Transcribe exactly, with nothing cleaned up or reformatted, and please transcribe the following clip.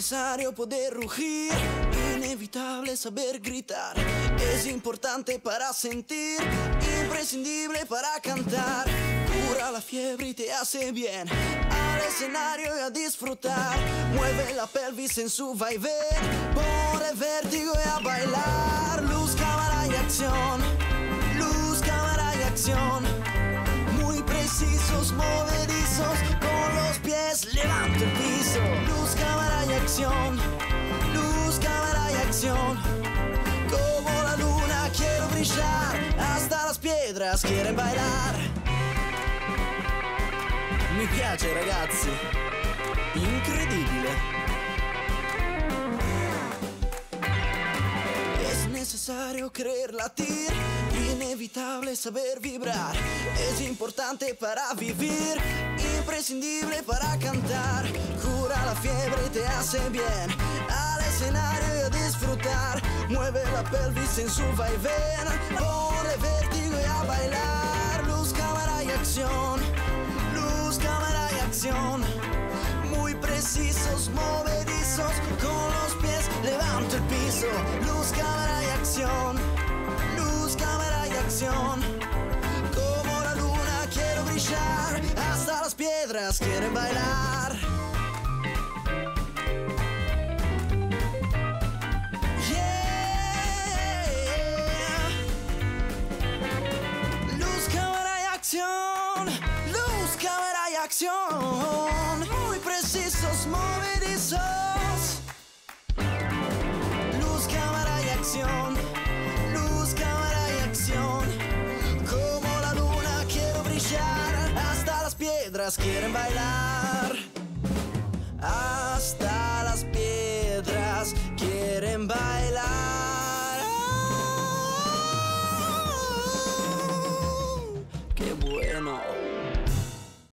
necesario poder rugir, inevitable saber gritar, es importante para sentir, imprescindible para cantar, cura la fiebre y te hace bien, al escenario y a disfrutar, mueve la pelvis en su vaivén, pone vértigo y a bailar, luz, cámara y acción, luz, cámara y acción, muy precisos, movedizos, con los pies levanta el piso, luz, cámara y acción, luz, cámara y acción, como la luna quiero brillar, hasta las piedras quieren bailar. Mi piace ragazzi, incredibile. Es necesario creer latir, inevitable saber vibrar, es importante para vivir, imprescindible para cantar, cura la fiebre y te hace bien, al escenario y a disfrutar, mueve la pelvis en su vaivén, pone vértigo y a bailar, luz, cámara y acción. Muy precisos, movedizos, con los pies levanto el piso. Luz, cámara y acción, luz, cámara y acción. Como la luna quiero brillar, hasta las piedras quieren bailar. Yeah. Luz, cámara y acción, luz, cámara y acción. Movedizos, luz, cámara y acción, luz, cámara y acción, como la luna quiero brillar, hasta las piedras quieren bailar, hasta